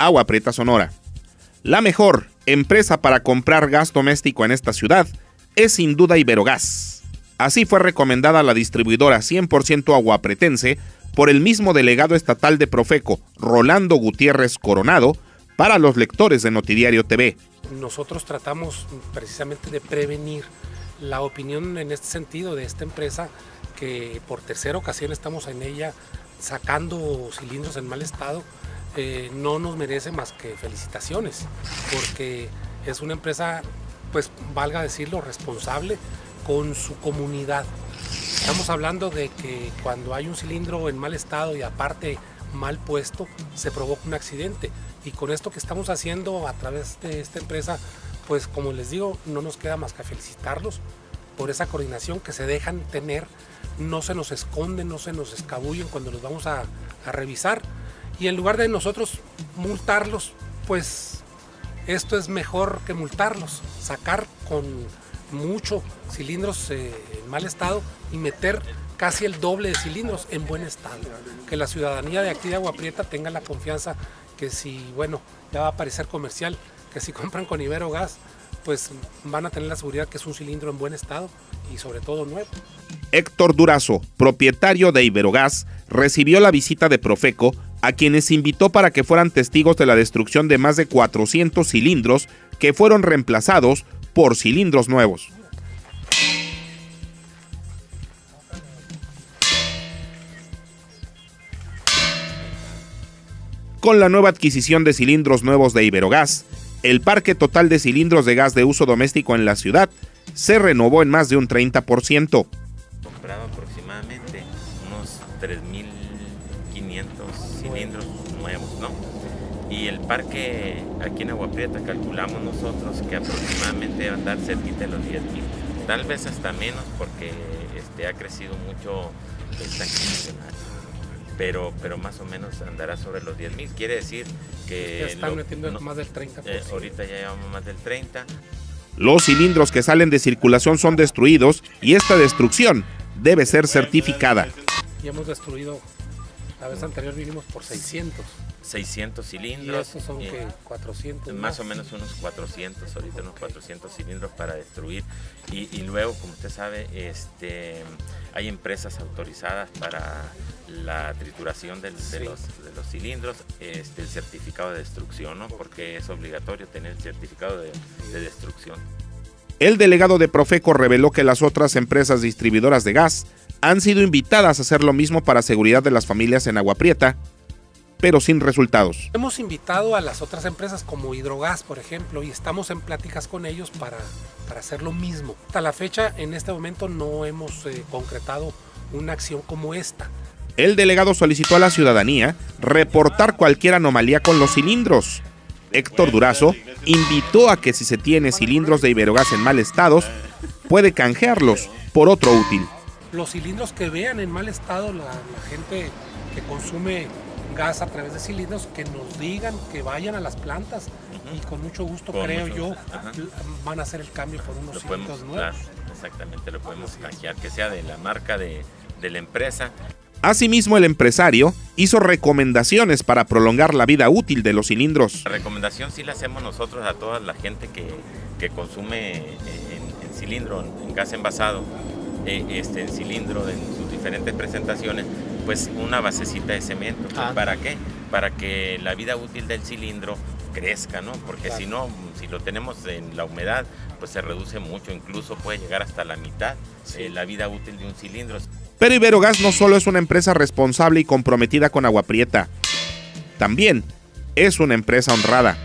Agua Prieta, Sonora. La mejor empresa para comprar gas doméstico en esta ciudad es sin duda Iberogas. Así fue recomendada la distribuidora 100% aguapretense por el mismo delegado estatal de Profeco, Rolando Gutiérrez Coronado, para los lectores de Notidiario TV. Nosotros tratamos precisamente de prevenir la opinión en este sentido de esta empresa, que por tercera ocasión estamos en ella sacando cilindros en mal estado. No nos merece más que felicitaciones, porque es una empresa, pues valga decirlo, responsable con su comunidad. Estamos hablando de que cuando hay un cilindro en mal estado y aparte mal puesto, se provoca un accidente, y con esto que estamos haciendo a través de esta empresa, pues como les digo, no nos queda más que felicitarlos por esa coordinación que se dejan tener, no se nos esconden, no se nos escabullen cuando los vamos a revisar. Y en lugar de nosotros multarlos, pues esto es mejor que multarlos, sacar con mucho cilindros en mal estado y meter casi el doble de cilindros en buen estado. Que la ciudadanía de aquí de Agua Prieta tenga la confianza que si, bueno, ya va a parecer comercial, que si compran con Iberogas, pues van a tener la seguridad que es un cilindro en buen estado y sobre todo nuevo. Héctor Durazo, propietario de Iberogas, recibió la visita de Profeco, a quienes invitó para que fueran testigos de la destrucción de más de 400 cilindros que fueron reemplazados por cilindros nuevos. Con la nueva adquisición de cilindros nuevos de Iberogas, el parque total de cilindros de gas de uso doméstico en la ciudad se renovó en más de un 30%. Compraba aproximadamente unos 3,500 cilindros nuevos, ¿no? Y el parque aquí en Agua Prieta calculamos nosotros que aproximadamente va a andar cerquita de los 10,000, tal vez hasta menos, porque ha crecido mucho el tanque nacional, pero más o menos andará sobre los 10,000, quiere decir que... Ya están metiendo más del 30%. Ahorita ya llevamos más del 30%. Los cilindros que salen de circulación son destruidos y esta destrucción debe ser certificada. Ya hemos destruido... La vez anterior vinimos por 600. 600 cilindros. Y estos son que 400. Más o menos unos 400, ahorita okay. Unos 400 cilindros para destruir. Y luego, como usted sabe, hay empresas autorizadas para la trituración de los cilindros, el certificado de destrucción, ¿no? Porque es obligatorio tener el certificado de destrucción. El delegado de Profeco reveló que las otras empresas distribuidoras de gas han sido invitadas a hacer lo mismo para seguridad de las familias en Agua Prieta, pero sin resultados. Hemos invitado a las otras empresas como Hidrogas, por ejemplo, y estamos en pláticas con ellos para hacer lo mismo. Hasta la fecha, en este momento, no hemos concretado una acción como esta. El delegado solicitó a la ciudadanía reportar cualquier anomalía con los cilindros. Héctor Durazo invitó a que si se tiene cilindros de Iberogas en mal estado, puede canjearlos por otro útil. Los cilindros que vean en mal estado la gente que consume gas a través de cilindros, que nos digan, que vayan a las plantas y con mucho gusto, van a hacer el cambio por unos cilindros nuevos. Exactamente, lo podemos canjear, que sea de la marca de la empresa. Asimismo, el empresario hizo recomendaciones para prolongar la vida útil de los cilindros. La recomendación sí la hacemos nosotros a toda la gente que consume en cilindro, en gas envasado, en cilindro en sus diferentes presentaciones, pues una basecita de cemento. ¿Para qué? Para que la vida útil del cilindro crezca, ¿no? Porque si no, si lo tenemos en la humedad, pues se reduce mucho, incluso puede llegar hasta la mitad la vida útil de un cilindro. Pero Iberogas no solo es una empresa responsable y comprometida con Agua Prieta, también es una empresa honrada.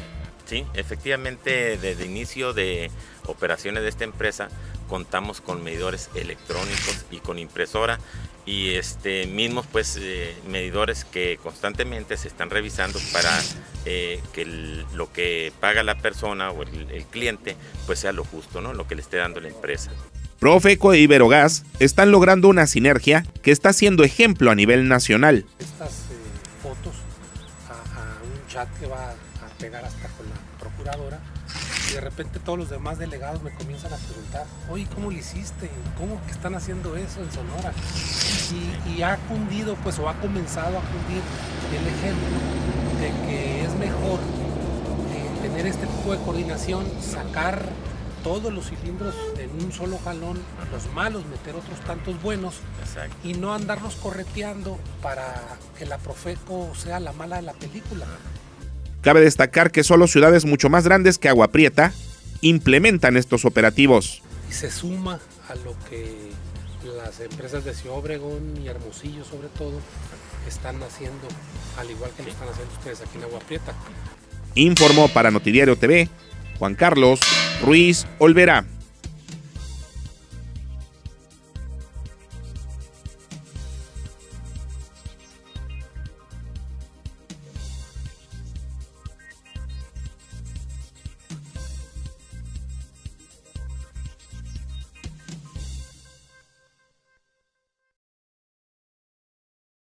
Sí, efectivamente, desde el inicio de operaciones de esta empresa contamos con medidores electrónicos y con impresora, y mismos pues medidores que constantemente se están revisando para que lo que paga la persona o el cliente pues sea lo justo, ¿no? Lo que le esté dando la empresa. Profeco e Iberogas están logrando una sinergia que está siendo ejemplo a nivel nacional. Estas fotos a un chat que va a pegar hasta con la procuradora, y de repente todos los demás delegados me comienzan a preguntar, oye, ¿cómo lo hiciste? ¿Cómo que están haciendo eso en Sonora? Y ha cundido, pues, o ha comenzado a cundir el ejemplo de que es mejor tener este tipo de coordinación, sacar todos los cilindros en un solo jalón, los malos, meter otros tantos buenos. Exacto. Y no andarlos correteando para que la Profeco sea la mala de la película. Cabe destacar que solo ciudades mucho más grandes que Agua Prieta implementan estos operativos. Y se suma a lo que las empresas de Ciudad Obregón y Hermosillo, sobre todo, están haciendo, al igual que lo están haciendo ustedes aquí en Agua Prieta. Informó para Notidiario TV, Juan Carlos Ruiz Olvera.